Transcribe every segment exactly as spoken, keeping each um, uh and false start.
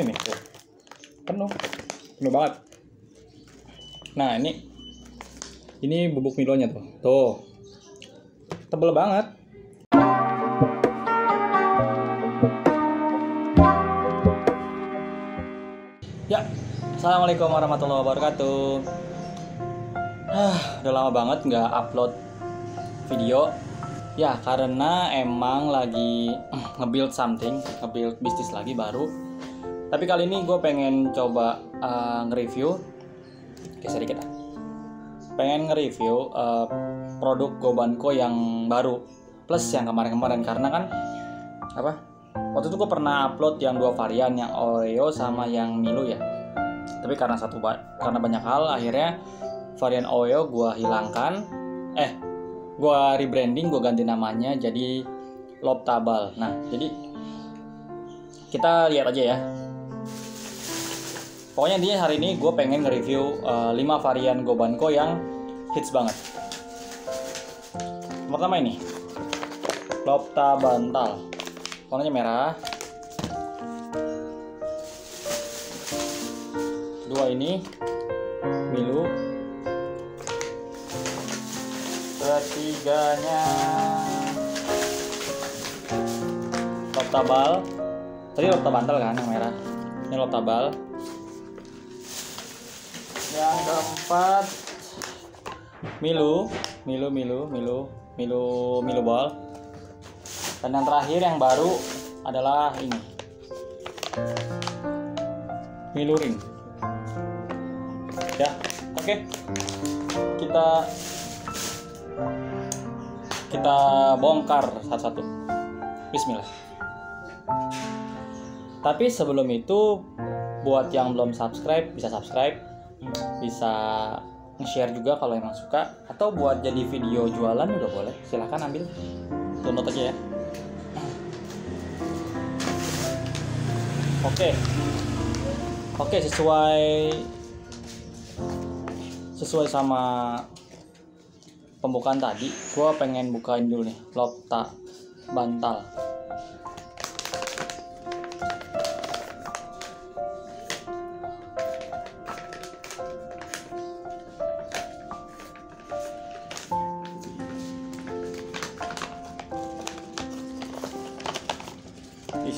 ini nih, tuh. Penuh, penuh banget. Nah ini, ini bubuk milonya tuh, tuh, tebel banget. Ya, assalamualaikum warahmatullahi wabarakatuh. Ah, udah lama banget nggak upload video. Ya, karena emang lagi nge-build something, nge-build bisnis lagi baru. Tapi kali ini gue pengen coba uh, nge-review. Oke, sedikit lah. Pengen nge-review uh, produk Gobanco yang baru, plus yang kemarin-kemarin. Karena kan, apa? Waktu itu gue pernah upload yang dua varian, yang Oreo sama yang Milo ya. Tapi karena satu ba- karena banyak hal, akhirnya varian Oreo gue hilangkan, eh gue rebranding, gue ganti namanya jadi Lopta Bantal. Nah jadi kita lihat aja ya. Pokoknya dia hari ini gue pengen nge-review uh, lima varian Gobanco yang hits banget. Yang pertama ini Lopta Bantal, warnanya merah. Dua ini Milo. Ketiganya Lopta Bantal. Tadi Lopta Bantal kan yang merah. Ini Lopta Bantal. Yang keempat Milo, Milo, Milo, Milo, Milo, Milo Ball. Dan yang terakhir yang baru adalah ini Milo Ring. Ya, oke. Okay. Kita kita bongkar satu-satu. Bismillah. Tapi sebelum itu, buat yang belum subscribe bisa subscribe, bisa nge-share juga kalau emang suka, atau buat jadi video jualan juga boleh. Silahkan ambil, download aja ya. Oke, oke sesuai sesuai sama pembukaan tadi, gue pengen bukain dulu nih Lopta Bantal.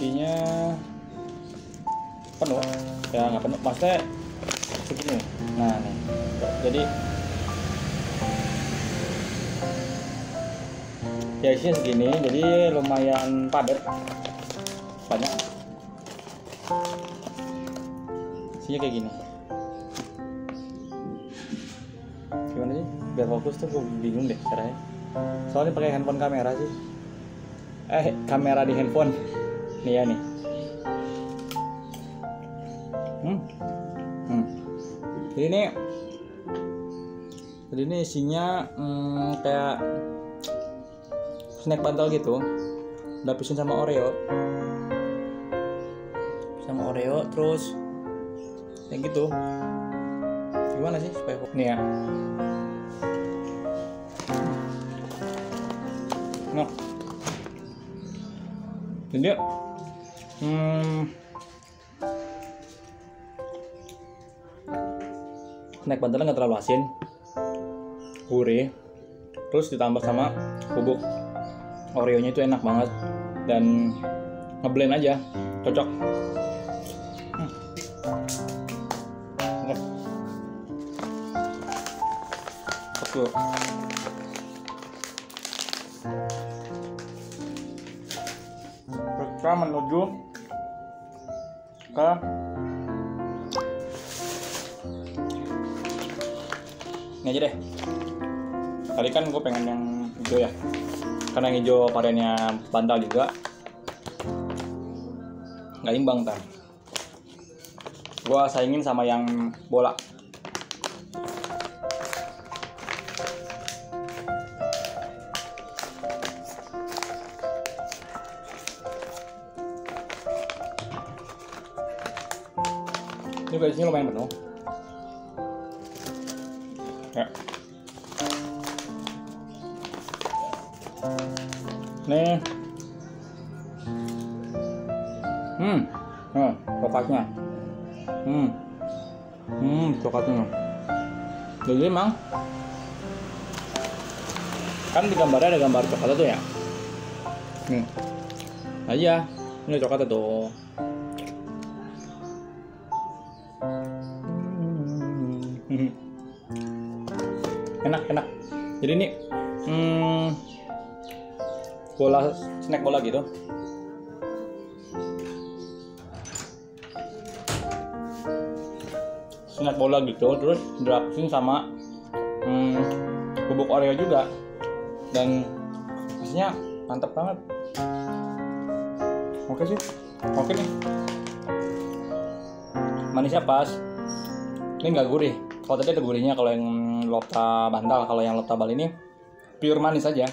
Isinya penuh ya, nggak penuh maksudnya segini. Nah nih, jadi ya isinya segini, jadi lumayan padat, banyak. Isinya kayak gini. Gimana sih biar fokus tuh, gue bingung deh caranya, soalnya pakai handphone kamera sih, eh kamera di handphone nih ya nih. hmm. Hmm. Jadi ini jadi ini isinya hmm, kayak snack bantal gitu, lapisin sama Oreo, sama Oreo, terus yang gitu. Gimana sih supaya nih ya? Nah, jadi, hmm, snack bantalnya nggak terlalu asin, gurih, terus ditambah sama bubuk Oreo-nya itu enak banget dan ngeblend aja, cocok. Hmm. Oke. Kita menuju ke ini aja deh. Tadi kan gue pengen yang hijau ya, karena yang hijau variannya bantal juga nggak imbang kan, gua saingin sama yang bola. Ini biasanya lumayan penuh ya. Nih, hmm, hmm, coklatnya. Hmm, hmm coklatnya. Jadi emang kan di gambarnya ada gambar coklat tuh ya. Nih, aja ini coklat tuh. Hmm. Enak enak. Jadi ini hmm, bola snack bola gitu. Snack bola gitu, terus dilapisi sama hmm, bubuk Oreo juga, dan isinya mantap banget. Oke sih, oke nih. Manisnya pas. Ini nggak gurih. Kalau tadi ada gurihnya, kalau yang Lopta Bantal, kalau yang Lopta Bal ini pure manis aja.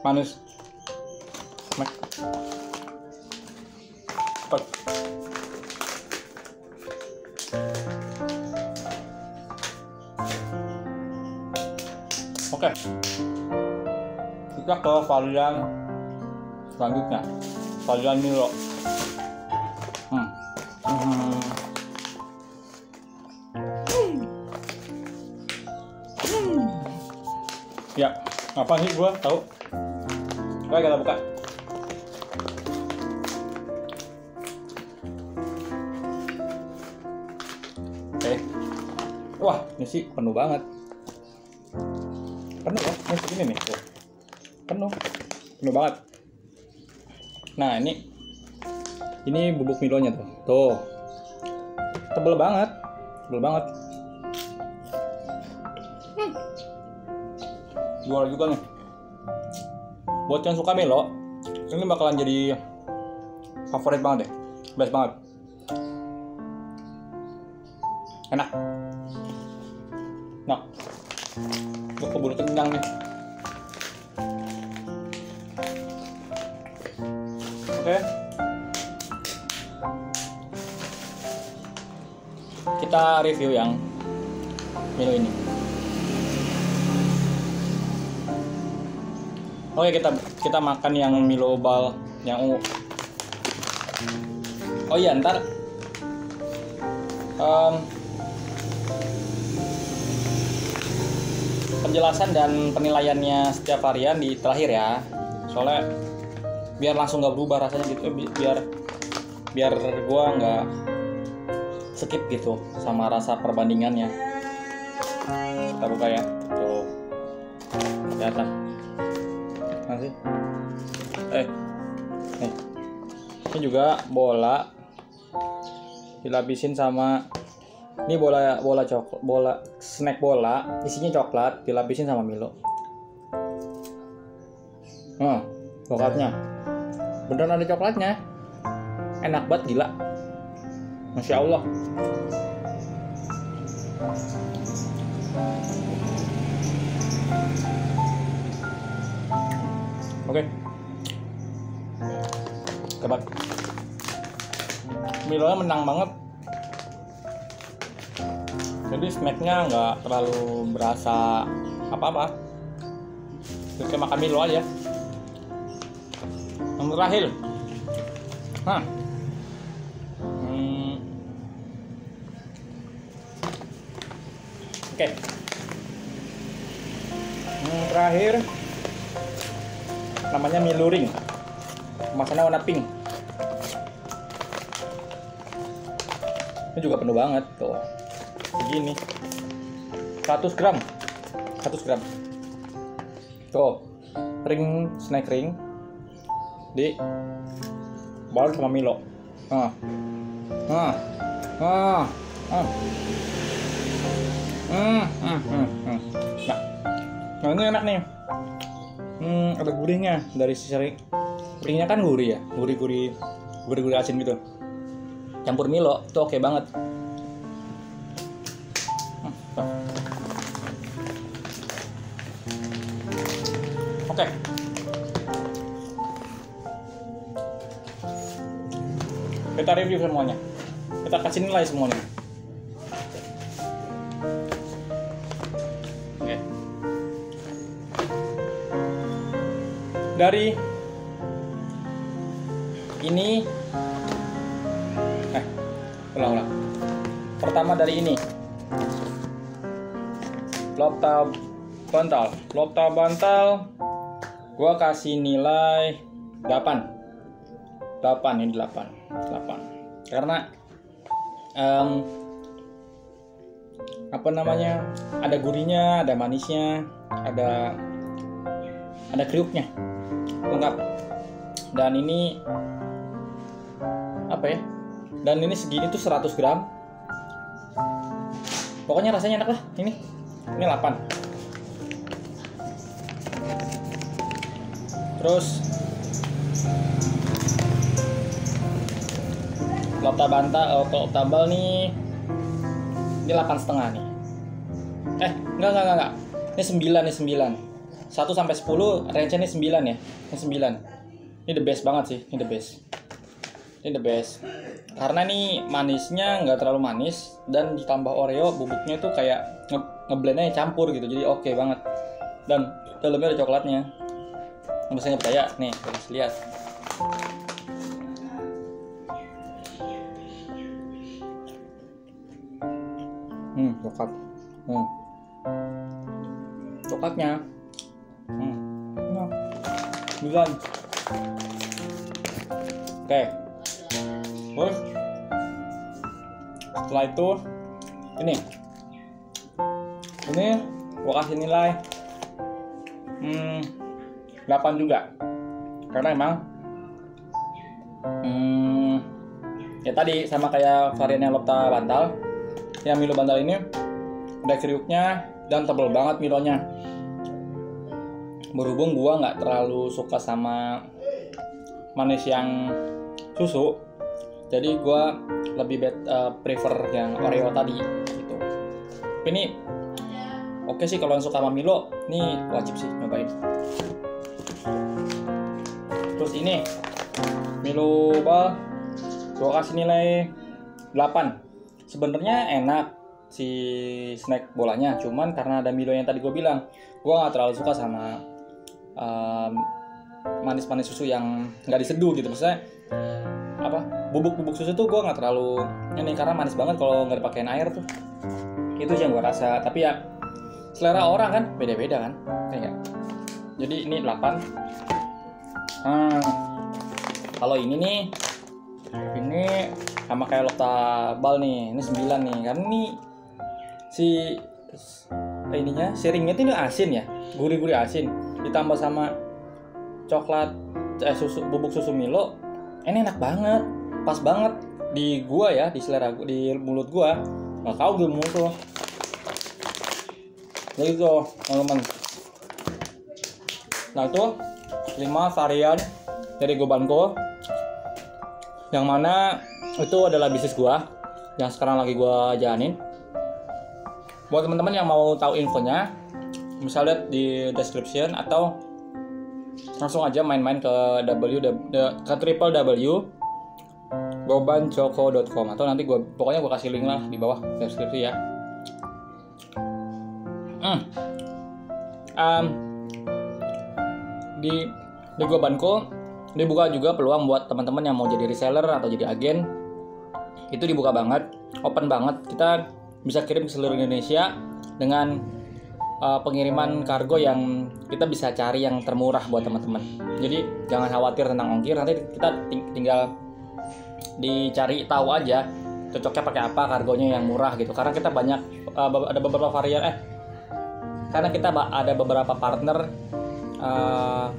Manis. Oke, kita ke varian selanjutnya, varian Milo. Hmm. Hmm. Hmm. Ya, apa sih gua tahu? Gua gak buka. Eh, wah, ini sih penuh banget. Penuh ya, ini segini nih, tuh. Penuh, penuh banget. Nah ini, ini bubuk milonya tuh, tuh, tebel banget, tebel banget. Hmm. Jual juga nih. Buat yang suka Milo, ini bakalan jadi favorit banget deh, best banget. Enak. Nah. Gue keburu kenyang nih. Oke, kita review yang Milo ini. Oke, kita kita makan yang Milo Bal yang ungu. Oh iya, ntar um, penjelasan dan penilaiannya setiap varian di terakhir ya, soalnya biar langsung nggak berubah rasanya gitu, eh, biar biar gua nggak skip gitu sama rasa perbandingannya. Kita buka ya, tuh kelihatan masih eh nih. Ini juga bola dilapisin sama, ini bola bola coklat, bola snack bola, isinya coklat, dilapisin sama Milo. Hmm, coklatnya, beneran ada coklatnya, enak banget gila, masya Allah. Oke, hebat. Milonya menang banget. Jadi snacknya nggak terlalu berasa apa-apa. Kita makan Milo aja. Yang terakhir, nah, hmm. oke, okay. Yang terakhir namanya Milo Ring. Kemasannya warna pink. Ini juga penuh banget tuh. Begini seratus gram, seratus gram tuh, ring snack ring di balut sama Milo. ah ah ah ah hmm hmm hmm nah, nah ini enak nih. Hmm, ada gurihnya dari si ring, ringnya kan gurih ya, gurih gurih gurih gurih asin gitu, campur Milo tuh oke banget. Oke. Kita review semuanya. Kita kasih nilai semuanya. Oke. Dari ini eh ulang-ulang. Pertama dari ini, Lopta Bantal. Lopta Bantal gua kasih nilai delapan delapan, ini delapan delapan karena um, apa namanya, ada gurihnya, ada manisnya, ada ada kriuknya, lengkap. Dan ini apa ya, dan ini segini tuh seratus gram, pokoknya rasanya enak lah. Ini ini delapan. Terus Lopta Bantal, atau tambal nih, ini delapan setengah nih. Eh, enggak enggak enggak. Ini sembilan, ini sembilan. Satu sampai sepuluh, range ini sembilan ya. Ini sembilan. Ini the best banget sih, ini the best. Ini the best. Karena nih manisnya nggak terlalu manis, dan ditambah Oreo, bubuknya tuh kayak ngeblendnya campur gitu. Jadi oke okay banget. Dan dalamnya ada coklatnya. Nggak bisa percaya nih, harus lihat. Hmm, coklat. Hmm. Coklatnya. Hmm. Nah. Bukan. Oke. Okay. Terus setelah itu ini. Ini gua kasih nilai hmm delapan juga. Karena emang hmm ya tadi sama kayak variannya Lopta Bantal. Yang Milo Bantal ini ada kriuknya dan tebel banget milonya. Berhubung gua nggak terlalu suka sama manis yang susu, jadi gua lebih bet, uh, prefer yang Oreo tadi gitu. Tapi ini oke okay sih kalau yang suka sama Milo, ini wajib sih nyobain. Terus ini Milo Bal, gua kasih nilai delapan. Sebenarnya enak si snack bolanya, cuman karena ada Milo yang tadi gue bilang, gue nggak terlalu suka sama um, manis-manis susu yang nggak diseduh gitu. Maksudnya apa, bubuk-bubuk susu tuh gue nggak terlalu ini, karena manis banget kalau nggak dipakein air tuh. Itu yang gue rasa. Tapi ya selera orang kan beda-beda kan, kayak jadi ini delapan. Hmm, kalau ini nih, ini sama kayak Lopta Bal nih, ini sembilan nih. Karena ini si ininya, si ringnya tuh ini asin ya, gurih-gurih asin, ditambah sama coklat eh, susu, bubuk susu Milo. Ini enak banget, pas banget di gua ya, di selera gua, di mulut gua. Nggak kau gue mulut tuh. Jadi tuh teman-teman. Nah itu lima varian dari Gobanco, yang mana itu adalah bisnis gua yang sekarang lagi gua jalanin. Buat teman-teman yang mau tahu infonya, bisa lihat di description atau langsung aja main-main ke double-u double-u double-u titik gobanchoco titik com, atau nanti gua pokoknya gua kasih link lah di bawah deskripsi ya. Hmm. Um, di di Gobanco dibuka juga peluang buat teman-teman yang mau jadi reseller atau jadi agen. Itu dibuka banget, open banget. Kita bisa kirim ke seluruh Indonesia dengan uh, pengiriman kargo yang kita bisa cari yang termurah buat teman-teman. Jadi jangan khawatir tentang ongkir, nanti kita ting- tinggal dicari tahu aja cocoknya pakai apa, kargonya yang murah gitu. Karena kita banyak uh, ada beberapa varian eh karena kita ada beberapa partner uh,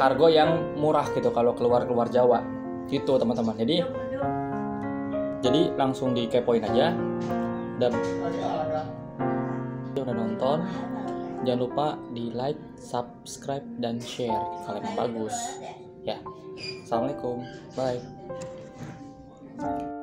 kargo yang murah gitu kalau keluar-keluar Jawa. Gitu teman-teman, jadi jadi langsung dikepoin aja. Dan udah nonton, jangan lupa di like, subscribe, dan share. Kalian bagus ya. Assalamualaikum, bye.